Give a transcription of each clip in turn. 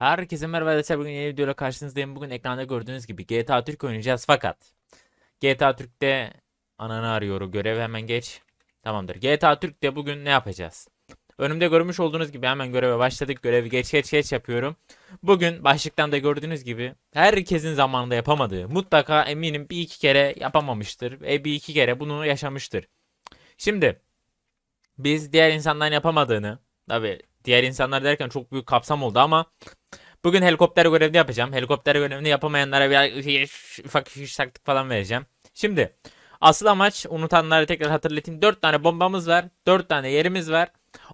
Herkese merhaba arkadaşlar, bugün yeni videoyla karşınızdayım. Bugün ekranda gördüğünüz gibi GTA Türk oynayacağız, fakat GTA Türk'te ananı arıyor o görev, hemen geç. Tamamdır. GTA Türk'te bugün ne yapacağız? Önümde görmüş olduğunuz gibi hemen göreve başladık. Görevi geç yapıyorum. Bugün başlıktan da gördüğünüz gibi herkesin zamanında yapamadığı, mutlaka eminim bir iki kere yapamamıştır ve bir iki kere bunu yaşamıştır. Şimdi biz diğer insanların yapamadığını, tabi diğer insanlar derken çok büyük kapsam oldu ama bugün helikopter görevini yapacağım. Helikopter görevini yapamayanlara bir ufak taktik falan vereceğim. Şimdi asıl amaç, unutanları tekrar hatırlatayım. 4 tane bombamız var. 4 tane yerimiz var.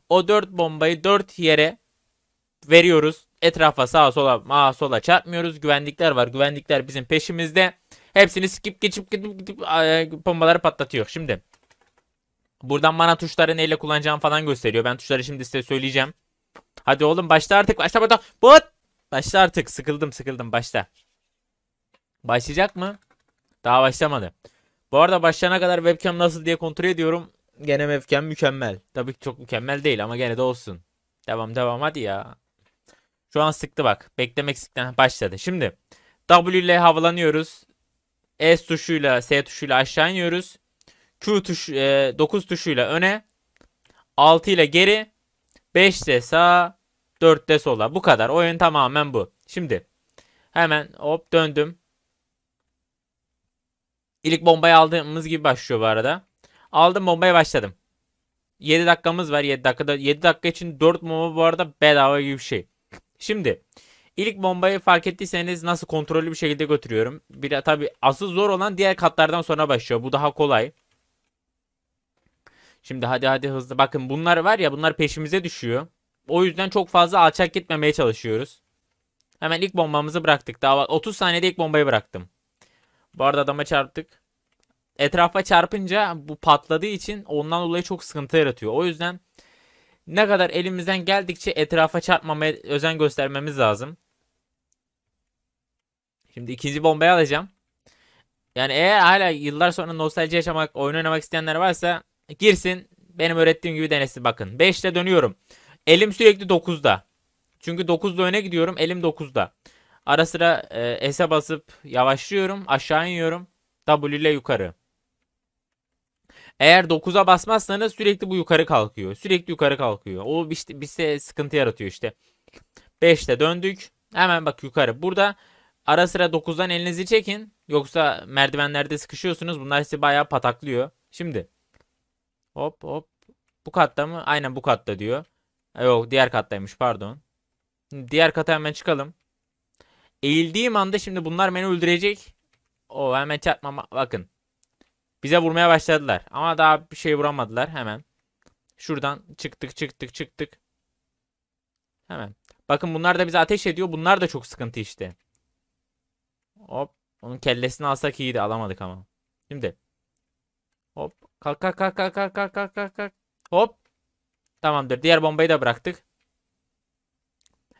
O 4 bombayı 4 yere veriyoruz. Etrafa sağa sola çarpmıyoruz. Güvenlikler var. Güvenlikler bizim peşimizde. Hepsini skip geçip bombaları patlatıyor. Şimdi buradan bana tuşları neyle kullanacağım falan gösteriyor. Ben tuşları şimdi size söyleyeceğim. Hadi oğlum başla artık. Başla. Bot! Başla artık. Sıkıldım. Başla. Başlayacak mı? Daha başlamadı. Bu arada başlayana kadar webcam nasıl diye kontrol ediyorum. Gene webcam mükemmel. Tabii ki çok mükemmel değil ama gene de olsun. Devam hadi ya. Şu an sıktı bak. Beklemek sıktan başladı. Şimdi W ile havalanıyoruz. S tuşuyla, S tuşuyla aşağı iniyoruz. Q tuş, 9 tuşuyla öne. 6 ile geri. 5 ile sağa. 4 de sola. Bu kadar. Oyun tamamen bu. Şimdi hemen hop döndüm. İlk bombayı aldığımız gibi başlıyor bu arada. Aldım bombayı, başladım. 7 dakikamız var. 7 dakika için 4 bomba bu arada bedava gibi bir şey. Şimdi ilk bombayı fark ettiyseniz nasıl kontrollü bir şekilde götürüyorum. Bir tabi asıl zor olan diğer katlardan sonra başlıyor. Bu daha kolay. Şimdi hadi hızlı. Bakın bunlar var ya, bunlar peşimize düşüyor. O yüzden çok fazla alçak gitmemeye çalışıyoruz. Hemen ilk bombamızı bıraktık. Daha 30 saniyede ilk bombayı bıraktım. Bu arada adama çarptık. Etrafa çarpınca bu patladığı için ondan dolayı çok sıkıntı yaratıyor. O yüzden ne kadar elimizden geldikçe etrafa çarpmamaya özen göstermemiz lazım. Şimdi ikinci bombayı alacağım. Yani eğer hala yıllar sonra nostalji yaşamak, oyun oynamak isteyenler varsa girsin. Benim öğrettiğim gibi denesin, bakın. 5 ile dönüyorum. Elim sürekli 9'da. Çünkü 9'da öne gidiyorum. Elim 9'da. Ara sıra S'e basıp yavaşlıyorum. Aşağı iniyorum. W ile yukarı. Eğer 9'a basmazsanız sürekli bu yukarı kalkıyor. O işte bize sıkıntı yaratıyor işte. 5'te döndük. Hemen bak yukarı. Burada ara sıra 9'dan elinizi çekin. Yoksa merdivenlerde sıkışıyorsunuz. Bunlar sizi bayağı pataklıyor. Şimdi. Hop. Bu katta mı? Aynen bu katta diyor. Yok, diğer kattaymış, pardon. Diğer kata hemen çıkalım. Eğildiğim anda şimdi bunlar beni öldürecek. O hemen çarpmama, bakın. Bize vurmaya başladılar ama daha bir şey vuramadılar hemen. Şuradan çıktık. Hemen. Bakın bunlar da bize ateş ediyor. Bunlar da çok sıkıntı işte. Hop, onun kellesini alsak iyiydi, alamadık ama. Şimdi. Hop, kalk. Hop. Tamamdır. Diğer bombayı da bıraktık.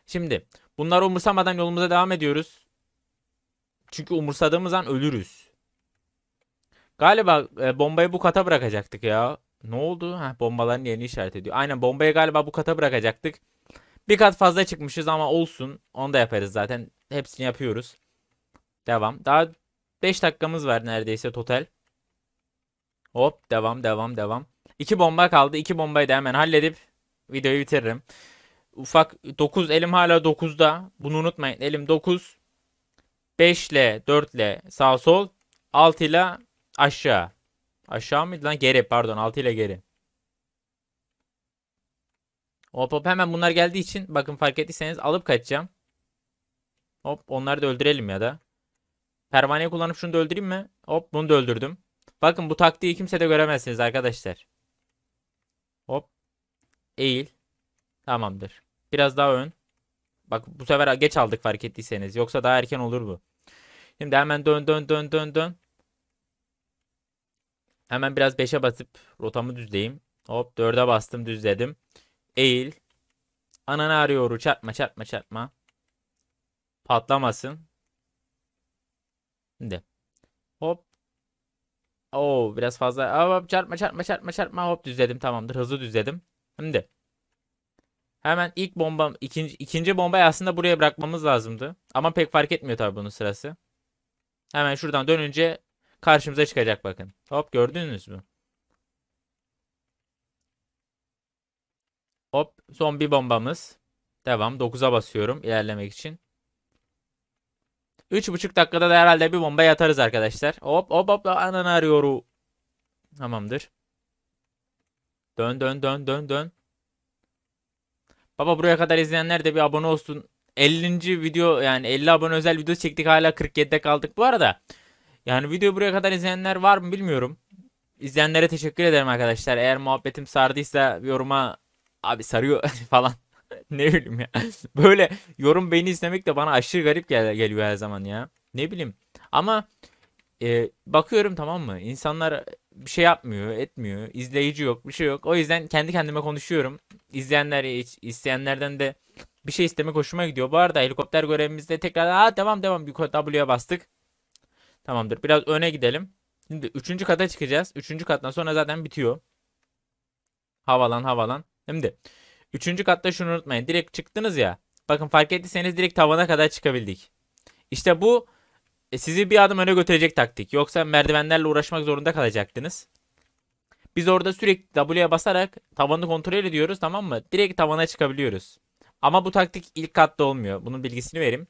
Şimdi bunları umursamadan yolumuza devam ediyoruz. Çünkü umursadığımız an ölürüz. Galiba bombayı bu kata bırakacaktık ya. Ne oldu? Heh, bombaların yerini işaret ediyor. Aynen, bombayı galiba bu kata bırakacaktık. Bir kat fazla çıkmışız ama olsun. Onu da yaparız zaten. Hepsini yapıyoruz. Devam. Daha 5 dakikamız var neredeyse total. Hop, devam. 2 bomba kaldı. 2 bombayı da hemen halledip videoyu bitiririm. Ufak 9, elim hala 9'da. Bunu unutmayın. Elim 9. 5 ile 4 ile sağ sol. 6 ile aşağı. Aşağı mıydı lan? Geri, pardon. 6 ile geri. Hop hemen bunlar geldiği için bakın fark ettiyseniz alıp kaçacağım. Hop, onları da öldürelim ya da. Pervaneyi kullanıp şunu da öldüreyim mi? Hop, bunu da öldürdüm. Bakın bu taktiği kimse de göremezsiniz arkadaşlar. Hop. Eğil. Tamamdır. Biraz daha ön. Bak bu sefer geç aldık fark ettiyseniz. Yoksa daha erken olur bu. Şimdi hemen dön. Hemen biraz 5'e basıp rotamı düzleyeyim. Hop, 4'e bastım, düzledim. Eğil. Ananı arıyor. Çarpma. Patlamasın. Şimdi. Hop. Oo, biraz fazla. Hop, çarpma. Hop, düzledim, tamamdır. Hızlı düzledim. Şimdi. Hemen ilk bombam, ikinci bombayı aslında buraya bırakmamız lazımdı. Ama pek fark etmiyor tabii bunun sırası. Hemen şuradan dönünce karşımıza çıkacak bakın. Hop, gördünüz mü? Hop, son bir bombamız. Devam. 9'a basıyorum ilerlemek için. 3,5 dakikada da herhalde bir bomba atarız arkadaşlar. Hop hop hop, ananı arıyorum. Tamamdır. Dön dön dön dön dön. Baba, buraya kadar izleyenler de bir abone olsun. 50. video, yani 50 abone özel video çektik, hala 47'de kaldık bu arada. Yani videoyu buraya kadar izleyenler var mı bilmiyorum. İzleyenlere teşekkür ederim arkadaşlar. Eğer muhabbetim sardıysa yoruma abi sarıyor falan. Ne bileyim ya. Böyle yorum beni izlemek de bana aşırı garip geliyor her zaman ya. Ne bileyim. Ama bakıyorum, tamam mı? İnsanlar bir şey yapmıyor, etmiyor. İzleyici yok, bir şey yok. O yüzden kendi kendime konuşuyorum. İsteyenlerden de bir şey istemek hoşuma gidiyor. Bu arada helikopter görevimizde tekrar devam W'ye bastık. Tamamdır. Biraz öne gidelim. Şimdi 3. kata çıkacağız. 3. kattan sonra zaten bitiyor. Havalan havalan. Şimdi 3. katta şunu unutmayın. Direkt çıktınız ya. Bakın, fark ettiyseniz direkt tavana kadar çıkabildik. İşte bu sizi bir adım öne götürecek taktik. Yoksa merdivenlerle uğraşmak zorunda kalacaktınız. Biz orada sürekli W'ye basarak tavanı kontrol ediyoruz, tamam mı? Direkt tavana çıkabiliyoruz. Ama bu taktik ilk katta olmuyor. Bunun bilgisini vereyim.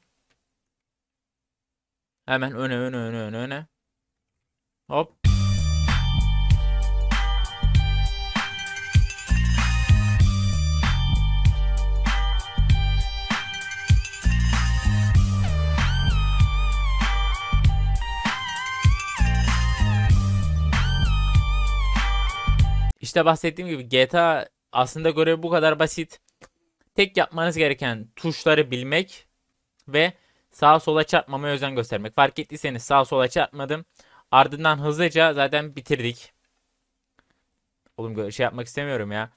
Hemen öne. Hop. İşte bahsettiğim gibi GTA aslında görevi bu kadar basit. Tek yapmanız gereken tuşları bilmek ve sağa sola çarpmamaya özen göstermek. Fark ettiyseniz sağa sola çarpmadım. Ardından hızlıca zaten bitirdik. Oğlum şey yapmak istemiyorum ya.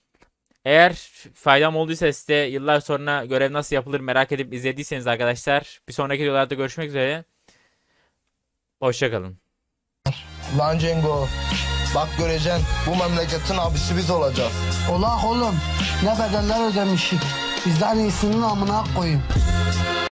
Eğer faydam olduysa size, yıllar sonra görev nasıl yapılır merak edip izlediyseniz arkadaşlar, bir sonraki videolarda görüşmek üzere. Hoşçakalın. Lan Cengo, bak göreceksin, bu memleketin abisi biz olacağız. Ola oğlum, ne bedeller ödemişik. Bizden iyisinin amına koyayım.